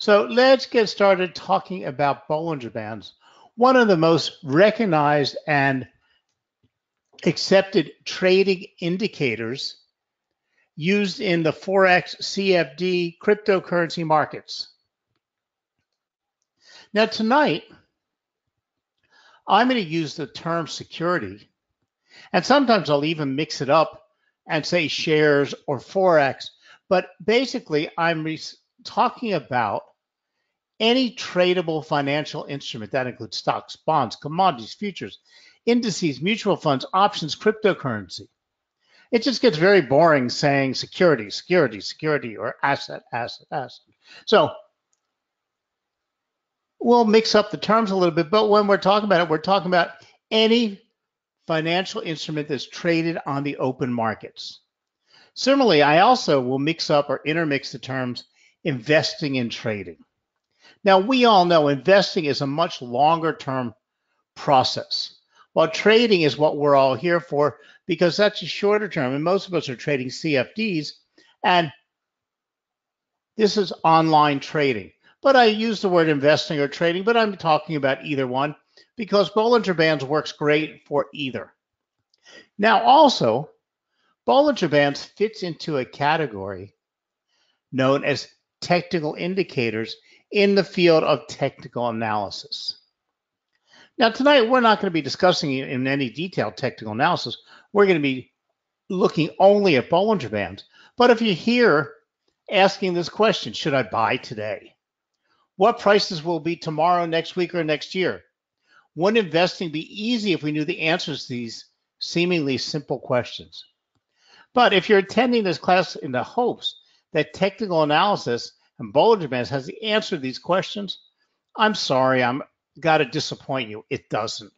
So let's get started talking about Bollinger Bands, one of the most recognized and accepted trading indicators used in the Forex, CFD, cryptocurrency markets. Now tonight, I'm going to use the term security, and sometimes I'll even mix it up and say shares or Forex, but basically I'm talking about any tradable financial instrument that includes stocks, bonds, commodities, futures, indices, mutual funds, options, cryptocurrency. It just gets very boring saying security, security, security, or asset, asset, asset. So we'll mix up the terms a little bit, but when we're talking about it, we're talking about any financial instrument that's traded on the open markets. Similarly, I also will mix up or intermix the terms investing and trading. Now, we all know investing is a much longer-term process, while trading is what we're all here for because that's a shorter term, and most of us are trading CFDs, and this is online trading. But I use the word investing or trading, but I'm talking about either one because Bollinger Bands works great for either. Now, also, Bollinger Bands fits into a category known as technical indicators in the field of technical analysis. Now, tonight, we're not going to be discussing in any detail technical analysis. We're going to be looking only at Bollinger Bands. But if you're here asking this question, should I buy today? What prices will be tomorrow, next week, or next year? Wouldn't investing be easy if we knew the answers to these seemingly simple questions? But if you're attending this class in the hopes that technical analysis and Bollinger Bands has the answer to these questions, I'm sorry, I'm got to disappoint you. It doesn't.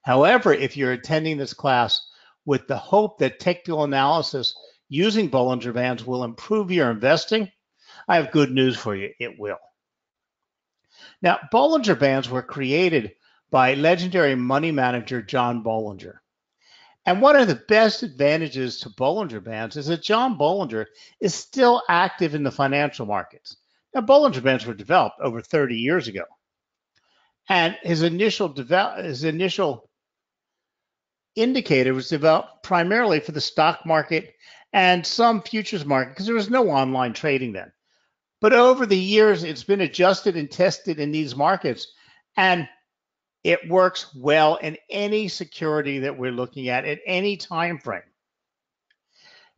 However, if you're attending this class with the hope that technical analysis using Bollinger Bands will improve your investing, I have good news for you. It will. Now, Bollinger Bands were created by legendary money manager John Bollinger. And one of the best advantages to Bollinger Bands is that John Bollinger is still active in the financial markets. Now, Bollinger Bands were developed over 30 years ago. And his initial indicator was developed primarily for the stock market and some futures market because there was no online trading then. But over the years, it's been adjusted and tested in these markets, and it works well in any security that we're looking at any time frame.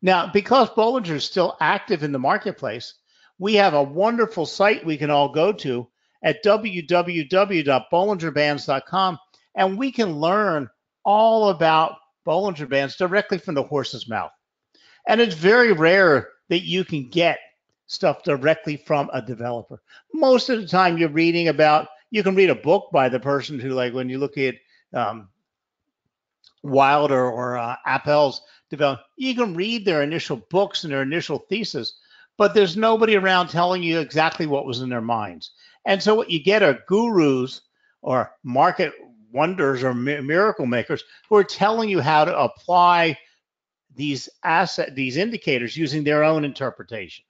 Now, because Bollinger is still active in the marketplace, we have a wonderful site we can all go to at www.bollingerbands.com, and we can learn all about Bollinger Bands directly from the horse's mouth. And it's very rare that you can get stuff directly from a developer. Most of the time you're reading about, you can read a book by the person who, like when you look at Wilder or Appel's development, you can read their initial books and their initial thesis, but there's nobody around telling you exactly what was in their minds. And so what you get are gurus or market wonders or miracle makers who are telling you how to apply these indicators using their own interpretation.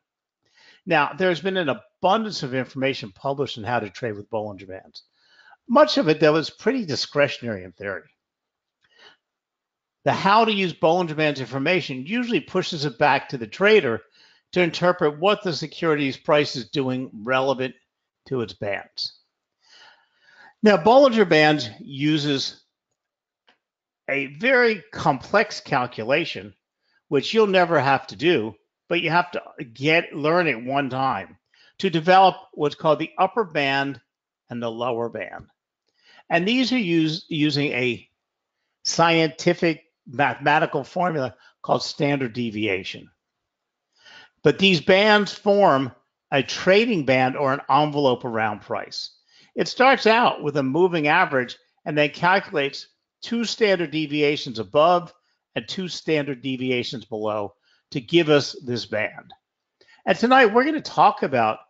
Now, there's been an abundance of information published on how to trade with Bollinger Bands. Much of it, though, is pretty discretionary in theory. The how to use Bollinger Bands information usually pushes it back to the trader to interpret what the security's price is doing relevant to its bands. Now, Bollinger Bands uses a very complex calculation, which you'll never have to do, but you have to learn it one time to develop what's called the upper band and the lower band. And these are used using a scientific mathematical formula called standard deviation. But these bands form a trading band or an envelope around price. It starts out with a moving average and then calculates two standard deviations above and two standard deviations below to give us this band. And tonight we're going to talk about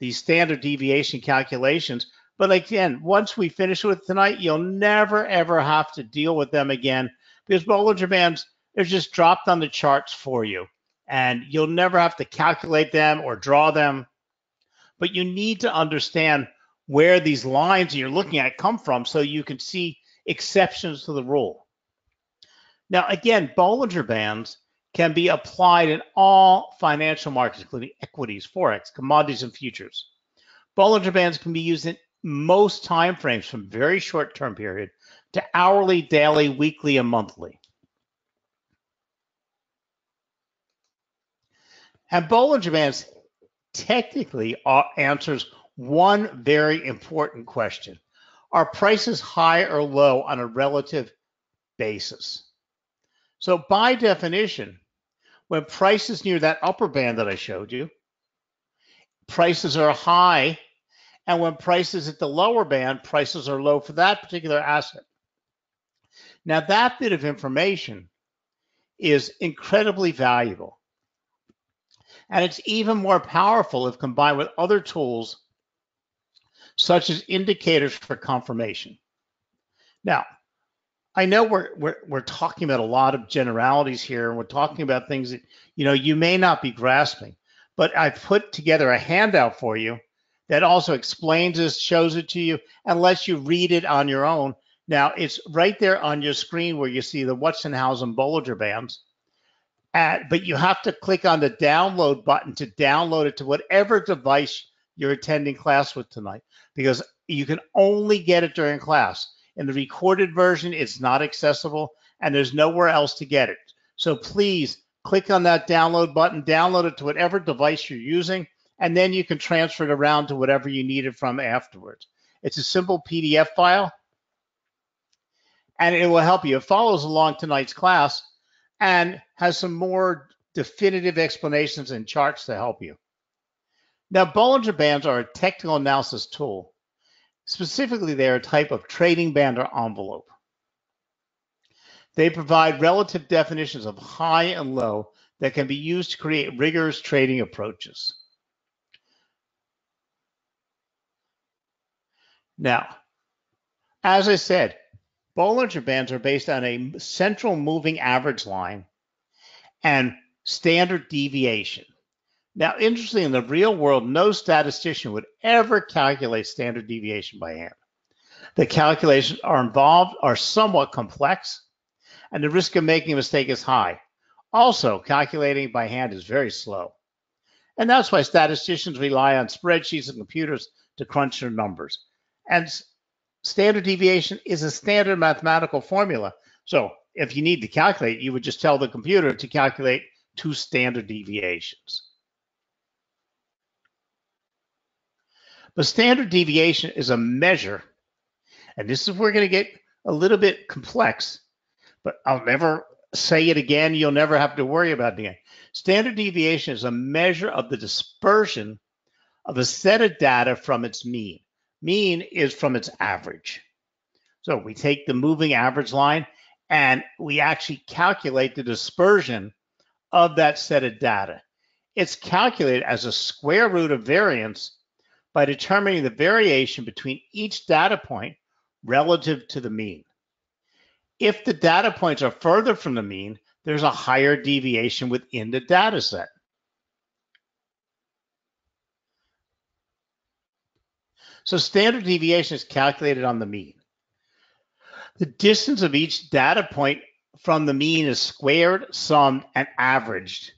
these standard deviation calculations, but again, once we finish with tonight, you'll never ever have to deal with them again because Bollinger Bands are just dropped on the charts for you and you'll never have to calculate them or draw them. but you need to understand where these lines you're looking at come from so you can see exceptions to the rule. Now, again, Bollinger Bands can be applied in all financial markets, including equities, Forex, commodities, and futures. Bollinger Bands can be used in most time frames, from very short-term period to hourly, daily, weekly, and monthly. And Bollinger Bands technically answers one very important question. Are prices high or low on a relative basis? So by definition, when prices near that upper band that I showed you, prices are high, and when prices at the lower band, prices are low for that particular asset. Now, that bit of information is incredibly valuable, and it's even more powerful if combined with other tools such as indicators for confirmation. Now, I know we're talking about a lot of generalities here, and we're talking about things that, you know, you may not be grasping, but I've put together a handout for you that also explains this, shows it to you, and lets you read it on your own. Now, it's right there on your screen where you see the Wetzelhausen Bollinger Bands, but you have to click on the download button to download it to whatever device you're attending class with tonight, because you can only get it during class. In the recorded version, it's not accessible, and there's nowhere else to get it. So please click on that download button, download it to whatever device you're using, and then you can transfer it around to whatever you need it from afterwards. It's a simple PDF file, and it will help you. It follows along tonight's class and has some more definitive explanations and charts to help you. Now, Bollinger Bands are a technical analysis tool. Specifically, they are a type of trading band or envelope. They provide relative definitions of high and low that can be used to create rigorous trading approaches. Now, as I said, Bollinger Bands are based on a central moving average line and standard deviation. Now, interestingly, in the real world, no statistician would ever calculate standard deviation by hand. The calculations involved are somewhat complex, and the risk of making a mistake is high. Also, calculating by hand is very slow. And that's why statisticians rely on spreadsheets and computers to crunch their numbers. And standard deviation is a standard mathematical formula. So if you need to calculate, you would just tell the computer to calculate two standard deviations. But standard deviation is a measure, and this is where we're going to get a little bit complex, but I'll never say it again. You'll never have to worry about it again. Standard deviation is a measure of the dispersion of a set of data from its mean. Mean is from its average. So we take the moving average line, and we actually calculate the dispersion of that set of data. It's calculated as a square root of variance by determining the variation between each data point relative to the mean. If the data points are further from the mean, there's a higher deviation within the data set. So standard deviation is calculated on the mean. The distance of each data point from the mean is squared, summed, and averaged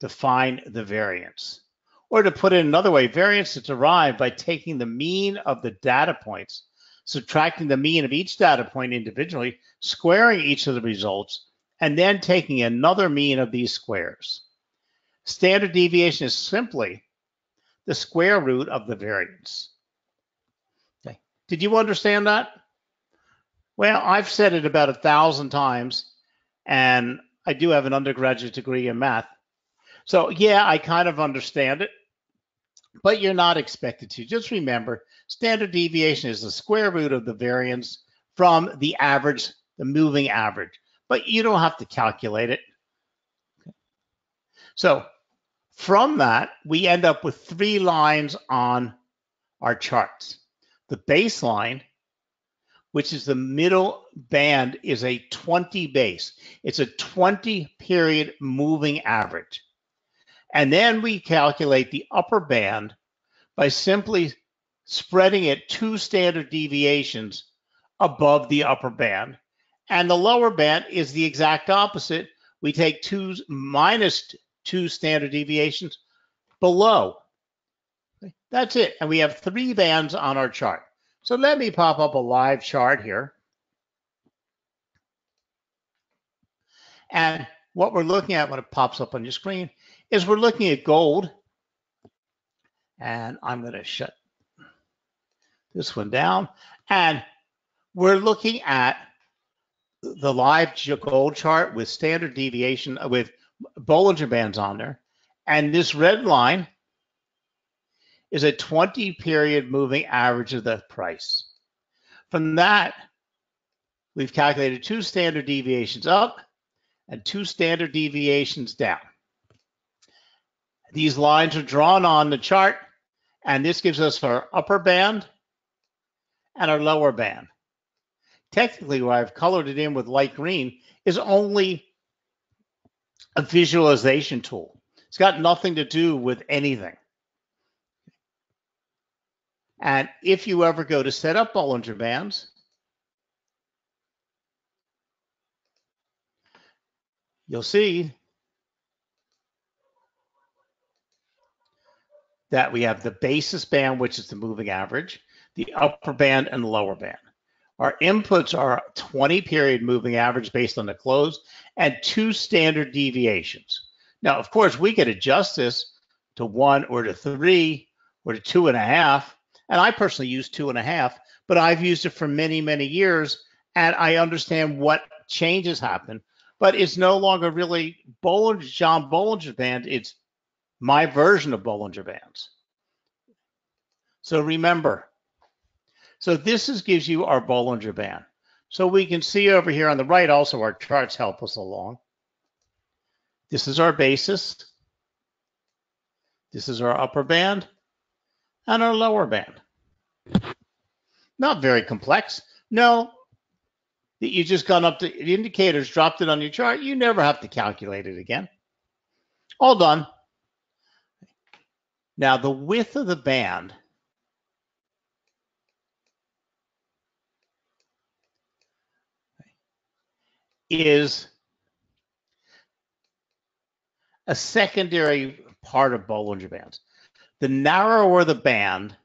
to find the variance. Or to put it another way, variance is derived by taking the mean of the data points, subtracting the mean of each data point individually, squaring each of the results, and then taking another mean of these squares. Standard deviation is simply the square root of the variance. Okay. Did you understand that? Well, I've said it about 1,000 times, and I do have an undergraduate degree in math. So yeah, I kind of understand it, but you're not expected to. Just remember, standard deviation is the square root of the variance from the average, the moving average, but you don't have to calculate it. So from that, we end up with three lines on our charts. The baseline, which is the middle band, is a 20 base. It's a 20 period moving average. And then we calculate the upper band, by simply spreading it 2 standard deviations above the upper band. And the lower band is the exact opposite. We take minus two standard deviations below. That's it. And we have 3 bands on our chart. So let me pop up a live chart here. And what we're looking at when it pops up on your screen is we're looking at gold. And I'm going to shut this one down. And we're looking at the live gold chart with standard deviation, with Bollinger Bands on there. And this red line is a 20-period moving average of the price. From that, we've calculated 2 standard deviations up and 2 standard deviations down. These lines are drawn on the chart, and this gives us our upper band and our lower band. Technically, where I've colored it in with light green is only a visualization tool. It's got nothing to do with anything. And if you ever go to set up Bollinger Bands, you'll see that we have the basis band, which is the moving average, the upper band and the lower band. Our inputs are 20-period moving average based on the close and 2 standard deviations. Now, of course, we could adjust this to 1 or to 3 or to 2.5. And I personally use 2.5, but I've used it for many, many years, and I understand what changes happen. But it's no longer really John Bollinger Band. It's my version of Bollinger Bands. So remember. So this gives you our Bollinger Band. So we can see over here on the right also our charts help us along. This is our basis. This is our upper band and our lower band. Not very complex. No, you just gone up to the indicators, dropped it on your chart. You never have to calculate it again. All done. Now the width of the band is a secondary part of Bollinger Bands. The narrower the band,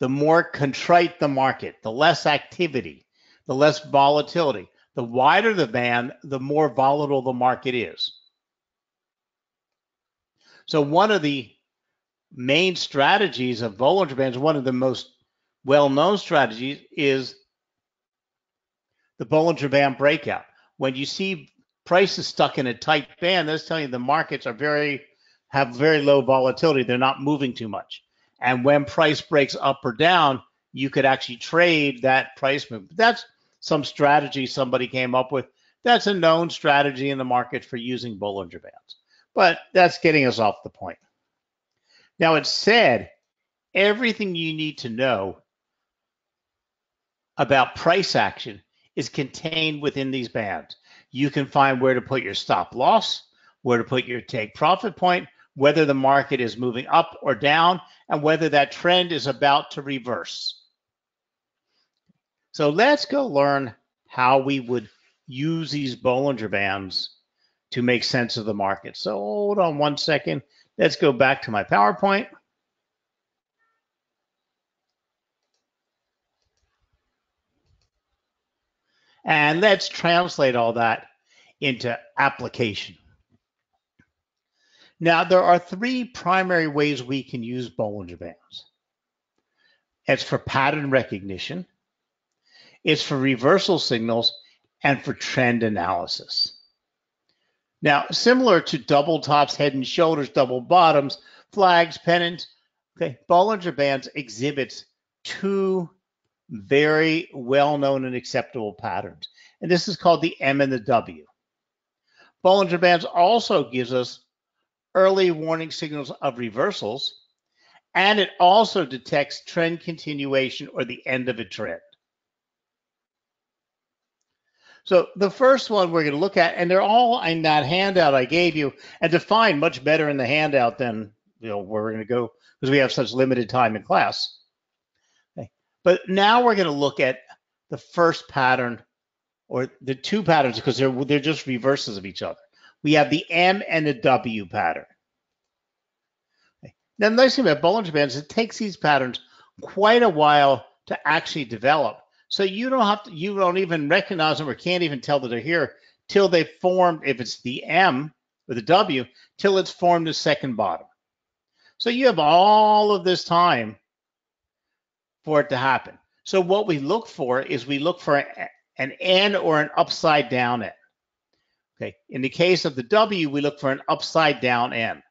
the more contrite the market, the less activity, the less volatility. The wider the band, the more volatile the market is. So one of the main strategies of Bollinger Bands, one of the most well-known strategies, is the Bollinger Band breakout. When you see prices stuck in a tight band, that's telling you the markets are have very low volatility. They're not moving too much. And when price breaks up or down, you could actually trade that price move. That's some strategy somebody came up with. That's a known strategy in the market for using Bollinger Bands. But that's getting us off the point. Now, it said everything you need to know about price action is contained within these bands. You can find where to put your stop loss, where to put your take profit point, whether the market is moving up or down, and whether that trend is about to reverse. So let's go learn how we would use these Bollinger Bands to make sense of the market. So hold on one second. Let's go back to my PowerPoint. And let's translate all that into application. Now, there are 3 primary ways we can use Bollinger Bands. It's for pattern recognition, it's for reversal signals, and for trend analysis. Now, similar to double tops, head and shoulders, double bottoms, flags, pennants, okay, Bollinger Bands exhibits 2 very well-known and acceptable patterns. And this is called the M and the W. Bollinger Bands also gives us early warning signals of reversals, and it also detects trend continuation or the end of a trend. So the first one we're going to look at, and they're all in that handout I gave you, and defined much better in the handout than where we're going to go, because we have such limited time in class. Okay. But now we're going to look at the first pattern, or the two patterns, because they're just reverses of each other. We have the M and the W pattern. Okay. Now, the nice thing about Bollinger Bands is it takes these patterns quite a while to actually develop. So you don't have to, you don't even recognize them or can't even tell that they're here till they formed, if it's the M or the W, till it's formed the second bottom. So you have all of this time for it to happen. So what we look for is we look for an N or an upside down N. Okay. In the case of the W, we look for an upside down N.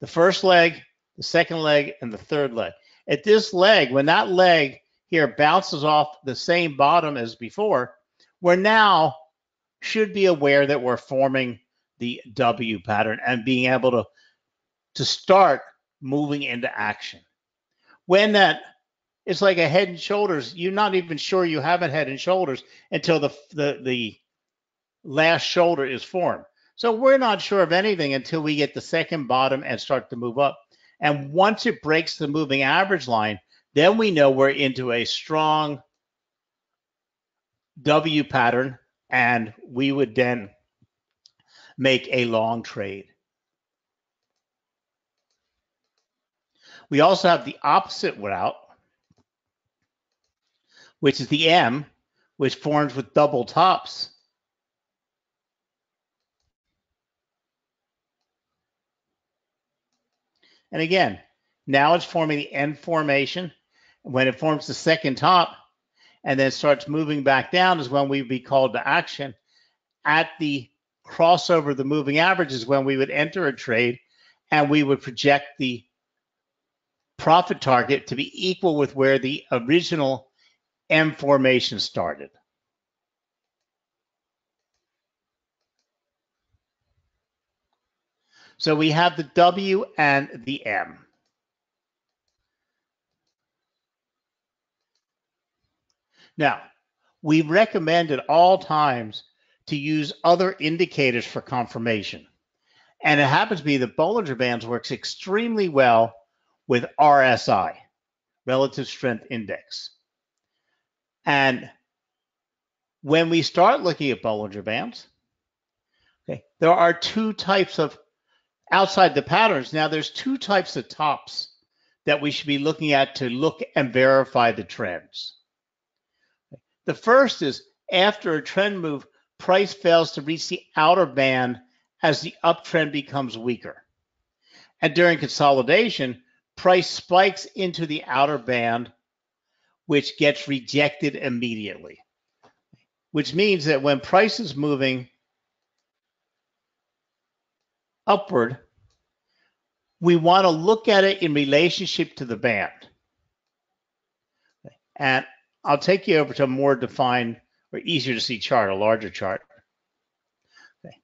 The first leg, the second leg, and the third leg. At this leg, when that leg here bounces off the same bottom as before, we're now should be aware that we're forming the W pattern and being able to start moving into action. When that, it's like a head and shoulders, you're not even sure you have a head and shoulders until the last shoulder is formed. So we're not sure of anything until we get the second bottom and start to move up. And once it breaks the moving average line, then we know we're into a strong W pattern, and we would then make a long trade. We also have the opposite route, which is the M, which forms with double tops. And again, now it's forming the N formation. When it forms the second top and then starts moving back down is when we'd be called to action. At the crossover of the moving average is when we would enter a trade, and we would project the profit target to be equal with where the original M formation started. So we have the W and the M. Now, we recommend at all times to use other indicators for confirmation. And it happens to be the Bollinger Bands works extremely well with RSI, Relative Strength Index. And when we start looking at Bollinger Bands, okay, there are two types of outside the patterns. Now, there's two types of tops that we should be looking at to look and verify the trends. The first is after a trend move, price fails to reach the outer band as the uptrend becomes weaker. And during consolidation, price spikes into the outer band, which gets rejected immediately, which means that when price is moving upward, we want to look at it in relationship to the band. And I'll take you over to a more defined or easier to see chart, a larger chart. Okay.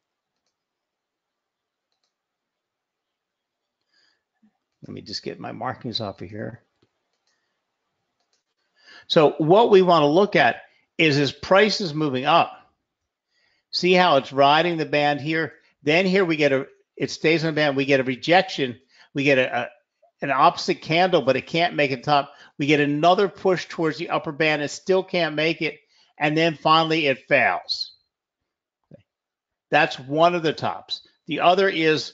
Let me just get my markings off of here. So what we want to look at is as price is moving up, see how it's riding the band here. Then here we get it stays on the band. We get a rejection. We get an opposite candle, but it can't make it top. We get another push towards the upper band. It still can't make it. And then finally it fails. Okay. That's one of the tops. The other is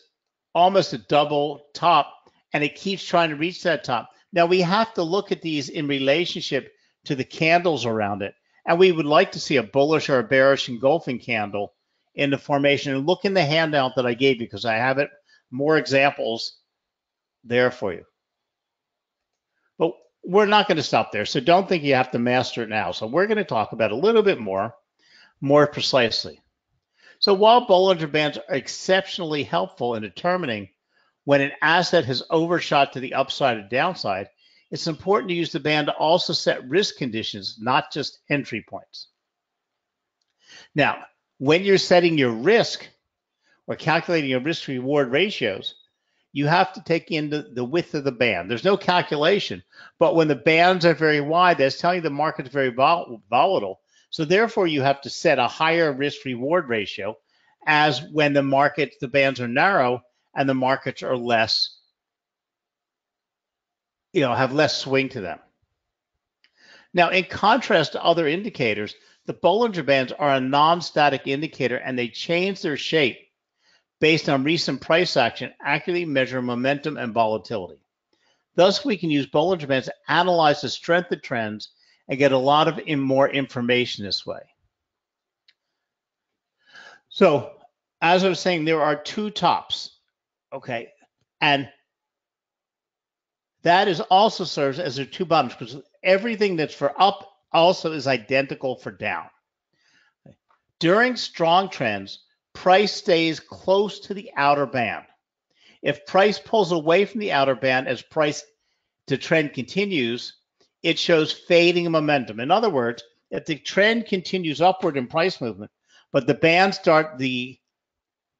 almost a double top, and it keeps trying to reach that top. Now we have to look at these in relationship to the candles around it. And we would like to see a bullish or a bearish engulfing candle in the formation. And look in the handout that I gave you, because I have it more examples there for you. But we're not going to stop there, so don't think you have to master it now. So we're going to talk about it a little bit more precisely. So while Bollinger Bands are exceptionally helpful in determining when an asset has overshot to the upside or downside, it's important to use the band to also set risk conditions, not just entry points. Now, when you're setting your risk or calculating your risk-reward ratios, you have to take in the width of the band. There's no calculation, but when the bands are very wide, that's telling you the market's very volatile. So therefore, you have to set a higher risk-reward ratio as when the bands are narrow and the markets are less have less swing to them. Now, in contrast to other indicators, the Bollinger Bands are a non-static indicator, and they change their shape based on recent price action, accurately measure momentum and volatility. Thus, we can use Bollinger Bands to analyze the strength of trends and get a lot of more information this way. So, as I was saying, there are two tops, okay? And that is also serves as their two bottoms, because everything that's for up also is identical for down. During strong trends, price stays close to the outer band. If price pulls away from the outer band as price to trend continues, it shows fading momentum. In other words, if the trend continues upward in price movement, but the band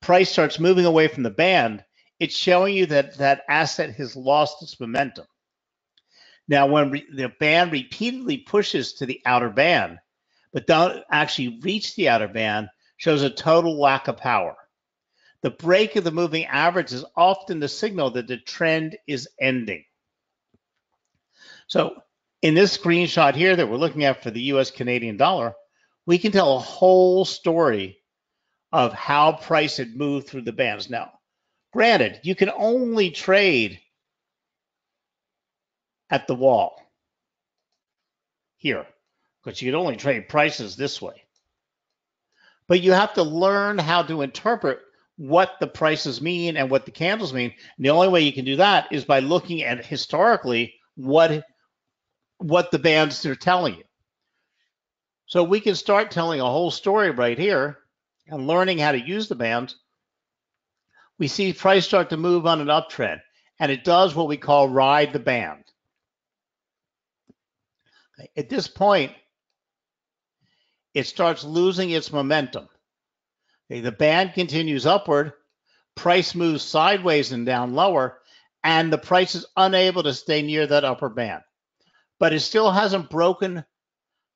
price starts moving away from the band, it's showing you that that asset has lost its momentum. Now, when the band repeatedly pushes to the outer band, but don't actually reach the outer band, shows a total lack of power. The break of the moving average is often the signal that the trend is ending. So in this screenshot here that we're looking at for the US Canadian dollar, we can tell a whole story of how price had moved through the bands. Now, granted, you can only trade at the wall here, because you can only trade prices this way. But you have to learn how to interpret what the prices mean and what the candles mean. And the only way you can do that is by looking at historically what the bands are telling you. So we can start telling a whole story right here and learning how to use the bands. We see price start to move on an uptrend, and it does what we call ride the band. Okay. At this point, it starts losing its momentum. Okay, the band continues upward, price moves sideways and down lower, and the price is unable to stay near that upper band. But it still hasn't broken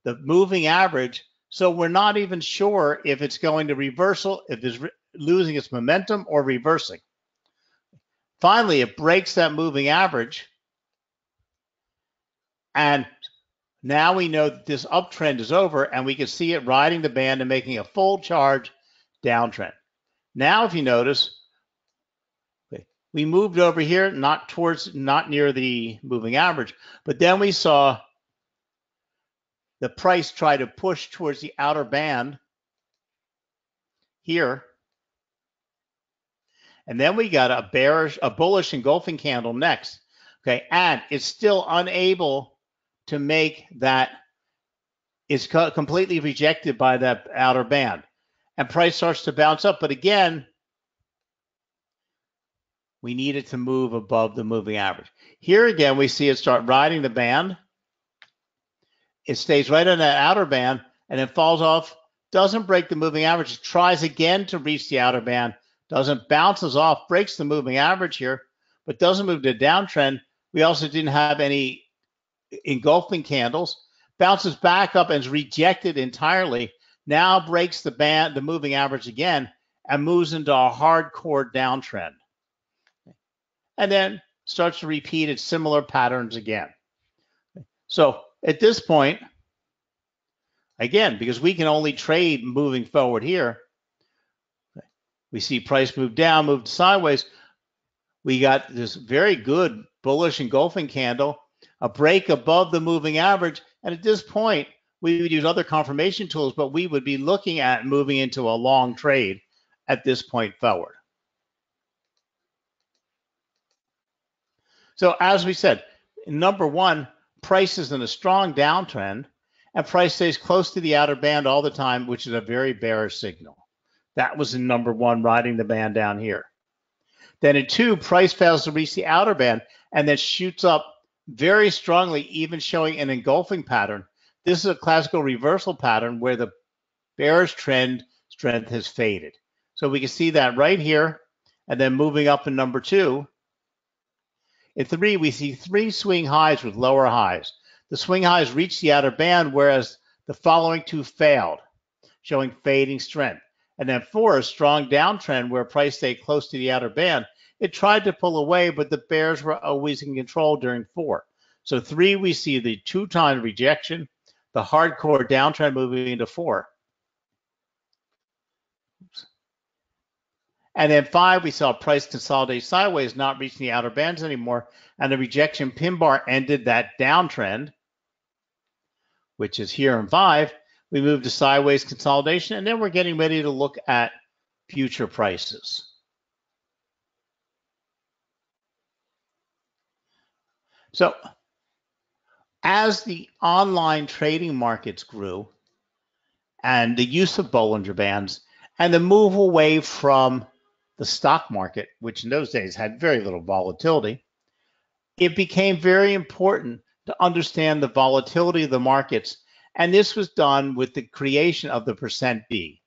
the moving average, so we're not even sure if it's going to reversal, if it's losing its momentum or reversing. Finally, it breaks that moving average, and now we know that this uptrend is over, and we can see it riding the band and making a full charge downtrend. Now, if you notice, we moved over here, not near the moving average, but then we saw the price try to push towards the outer band here. And then we got a bullish engulfing candle next. Okay, and it's still unable to make that, is completely rejected by that outer band, and price starts to bounce up. But again, we need it to move above the moving average. Here again, we see it start riding the band. It stays right on that outer band, and then falls off, doesn't break the moving average, it tries again to reach the outer band, doesn't, bounces off, breaks the moving average here, but doesn't move to a downtrend. We also didn't have any engulfing candles, bounces back up and is rejected entirely. Now breaks the band, the moving average again, and moves into a hardcore downtrend, and then starts to repeat its similar patterns again. So at this point, again, because we can only trade moving forward here, we see price move down, moved sideways. We got this very good bullish engulfing candle, a break above the moving average. And at this point, we would use other confirmation tools, but we would be looking at moving into a long trade at this point forward. So as we said, number one, price is in a strong downtrend, and price stays close to the outer band all the time, which is a very bearish signal. That was in number one, riding the band down here. Then in two, price fails to reach the outer band and then shoots up very strongly, even showing an engulfing pattern. This is a classical reversal pattern where the bearish trend strength has faded. So we can see that right here, and then moving up in number two. In three, we see three swing highs with lower highs. The swing highs reach the outer band, whereas the following two failed, showing fading strength. And then four, a strong downtrend where price stayed close to the outer band. It tried to pull away, but the bears were always in control during four. So 3, we see the 2-time rejection, the hardcore downtrend moving into 4. Oops. And then 5, we saw price consolidate sideways, not reaching the outer bands anymore, and the rejection pin bar ended that downtrend, which is here in 5. We moved to sideways consolidation, and then we're getting ready to look at future prices. So as the online trading markets grew and the use of Bollinger Bands and the move away from the stock market, which in those days had very little volatility, it became very important to understand the volatility of the markets. And this was done with the creation of the percent B.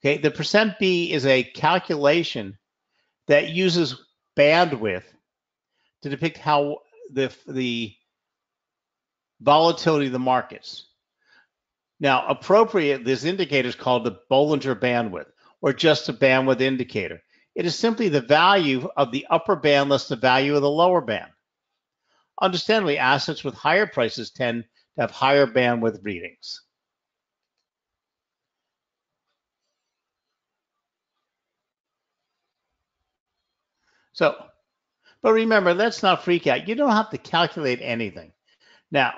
Okay, the percent B is a calculation that uses bandwidth to depict how the volatility of the markets. Now, appropriate, this indicator is called the Bollinger bandwidth, or just a bandwidth indicator. It is simply the value of the upper band less the value of the lower band. Understandably, assets with higher prices tend to have higher bandwidth readings. So, but remember, let's not freak out. You don't have to calculate anything. Now,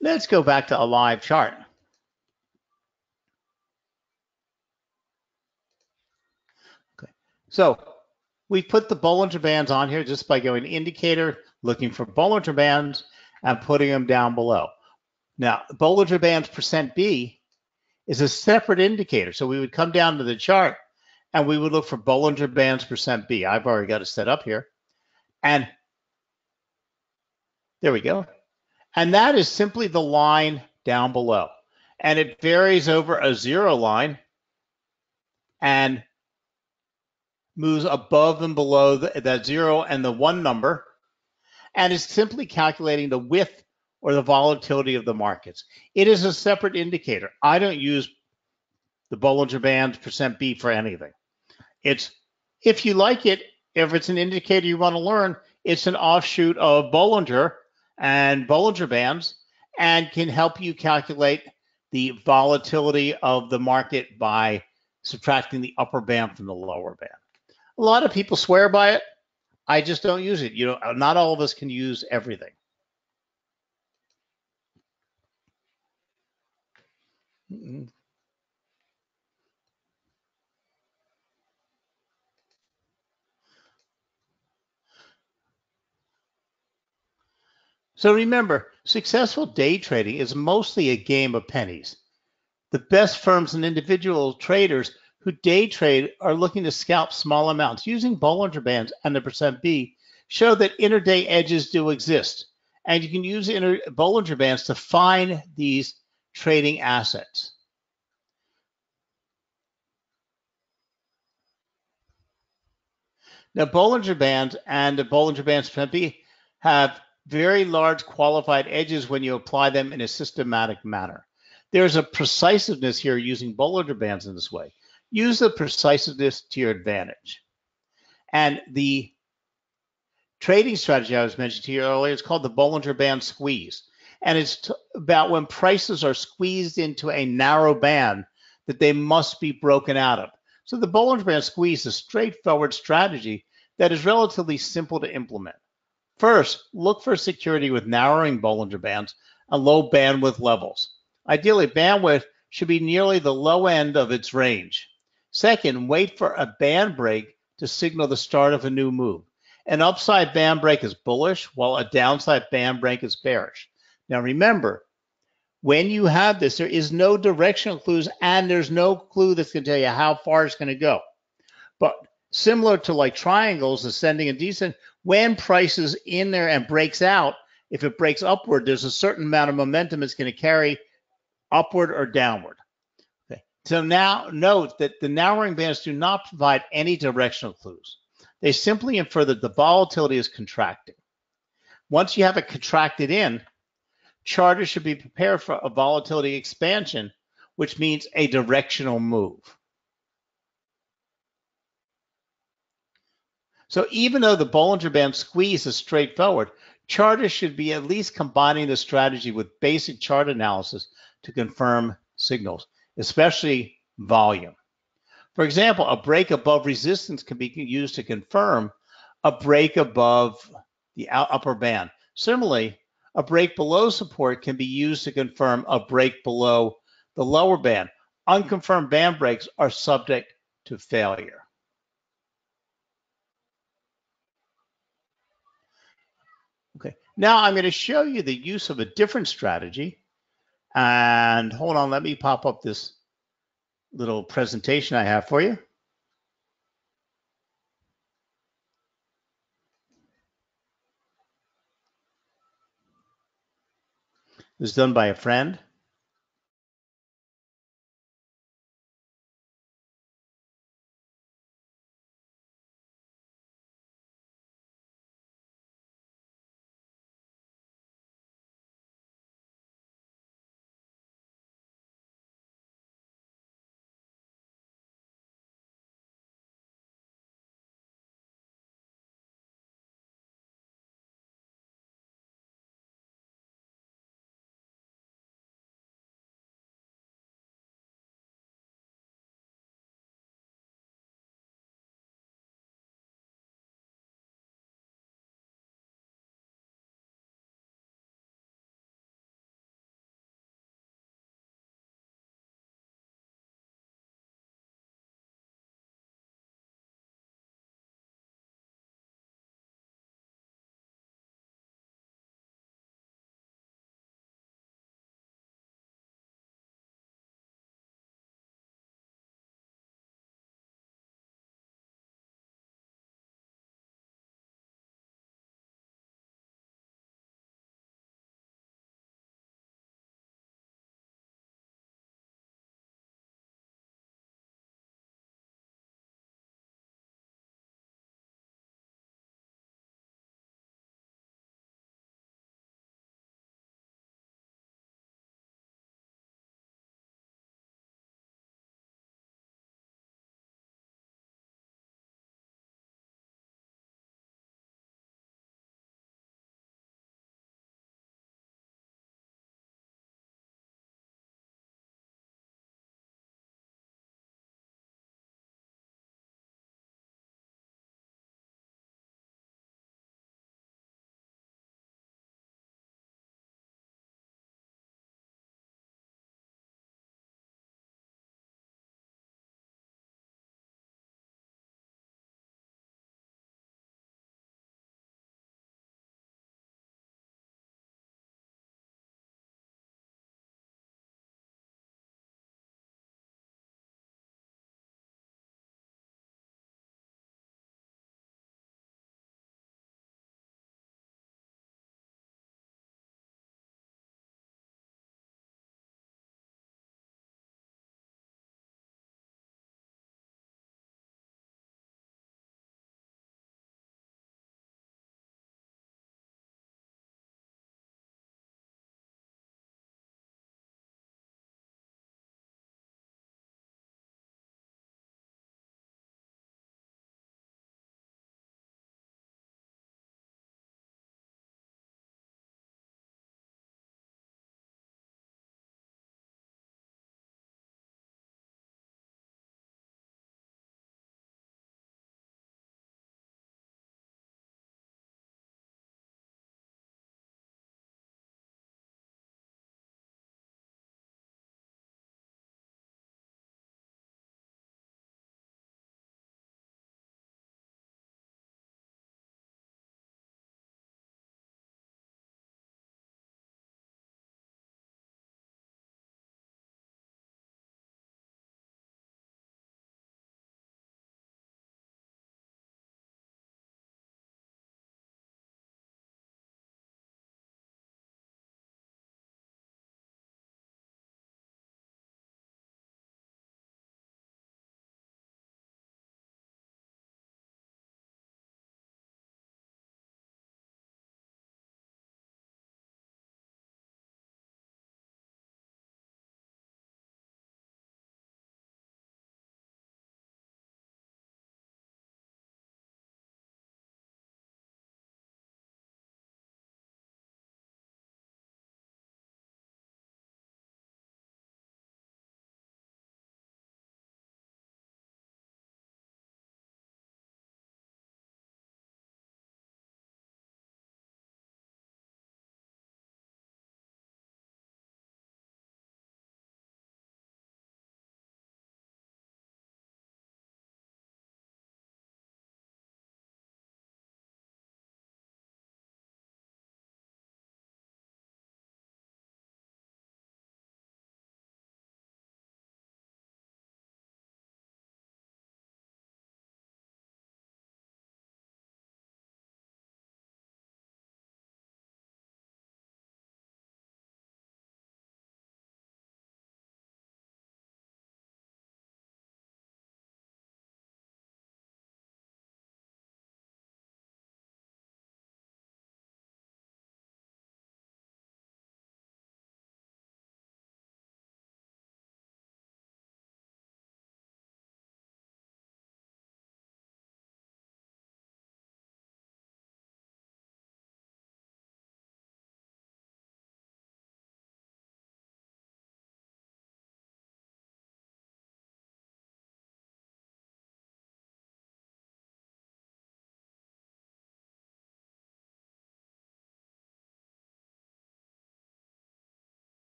let's go back to a live chart. Okay. So we put the Bollinger Bands on here just by going indicator, looking for Bollinger Bands, and putting them down below. Now, Bollinger Bands percent B is a separate indicator. So we would come down to the chart, and we would look for Bollinger Bands percent B. I've already got it set up here. And there we go. And that is simply the line down below. And it varies over a zero line and moves above and below that zero and the 1 number. And it's simply calculating the width or the volatility of the markets. It is a separate indicator. I don't use the Bollinger Bands percent B for anything. It's, if you like it, if it's an indicator you want to learn, it's an offshoot of Bollinger and Bollinger Bands, and can help you calculate the volatility of the market by subtracting the upper band from the lower band. A lot of people swear by it. I just don't use it. You know, not all of us can use everything. So remember, successful day trading is mostly a game of pennies. The best firms and individual traders who day trade are looking to scalp small amounts. Using Bollinger Bands and the percent B show that intraday edges do exist, and you can use Bollinger Bands to find these trading assets. Now, Bollinger Bands and the Bollinger Bands percent B have very large qualified edges when you apply them in a systematic manner. There's a precisiveness here using Bollinger Bands in this way. Use the precisiveness to your advantage. And the trading strategy I was mentioning to you earlier is called the Bollinger Band squeeze. And it's about when prices are squeezed into a narrow band that they must be broken out of. So the Bollinger Band squeeze is a straightforward strategy that is relatively simple to implement. First, look for security with narrowing Bollinger Bands and low bandwidth levels. Ideally, bandwidth should be nearly the low end of its range. Second, wait for a band break to signal the start of a new move. An upside band break is bullish, while a downside band break is bearish. Now remember, when you have this, there is no directional clues, and there's no clue that's going to tell you how far it's going to go. But similar to like triangles, ascending and descending, when price is in there and breaks out, if it breaks upward, there's a certain amount of momentum it's going to carry upward or downward. Okay. So now note that the narrowing bands do not provide any directional clues. They simply infer that the volatility is contracting. Once you have it contracted in, charters should be prepared for a volatility expansion, which means a directional move. So even though the Bollinger Band squeeze is straightforward, Charters should be at least combining the strategy with basic chart analysis to confirm signals, especially volume. For example, a break above resistance can be used to confirm a break above the upper band. Similarly, a break below support can be used to confirm a break below the lower band. Unconfirmed band breaks are subject to failure. Okay, now I'm going to show you the use of a different strategy. And hold on, let me pop up this little presentation I have for you. This is done by a friend.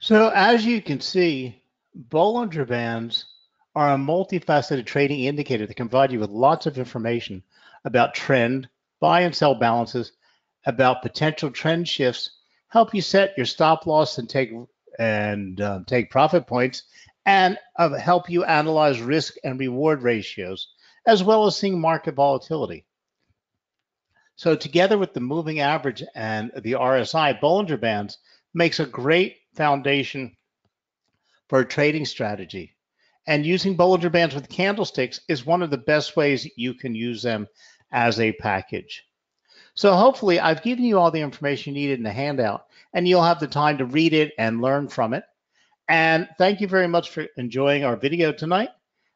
So as you can see, Bollinger Bands are a multifaceted trading indicator that can provide you with lots of information about trend, buy and sell balances, about potential trend shifts, help you set your stop loss and take profit points, and help you analyze risk and reward ratios, as well as seeing market volatility. So together with the moving average and the RSI, Bollinger Bands makes a great foundation for a trading strategy. And using Bollinger Bands with candlesticks is one of the best ways you can use them as a package. So hopefully I've given you all the information you needed in the handout, and you'll have the time to read it and learn from it. And thank you very much for enjoying our video tonight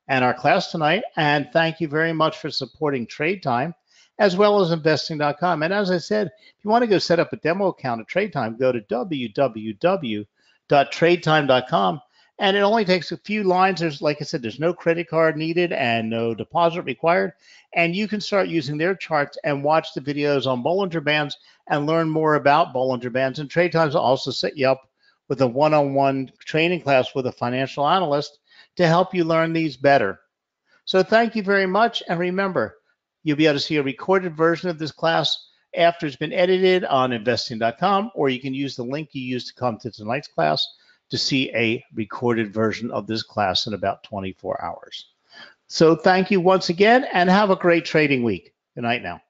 and our class tonight. And thank you very much for supporting Trade Time as well as investing.com. And as I said, if you want to go set up a demo account at Trade Time, go to www.tradetime.com. And it only takes a few lines. There's, like I said, there's no credit card needed and no deposit required. And you can start using their charts and watch the videos on Bollinger Bands and learn more about Bollinger Bands. And Trade Times will also set you up with a one-on-one training class with a financial analyst to help you learn these better. So thank you very much. And remember, you'll be able to see a recorded version of this class after it's been edited on investing.com, or you can use the link you used to come to tonight's class to see a recorded version of this class in about 24 hours. So thank you once again, and have a great trading week. Good night now.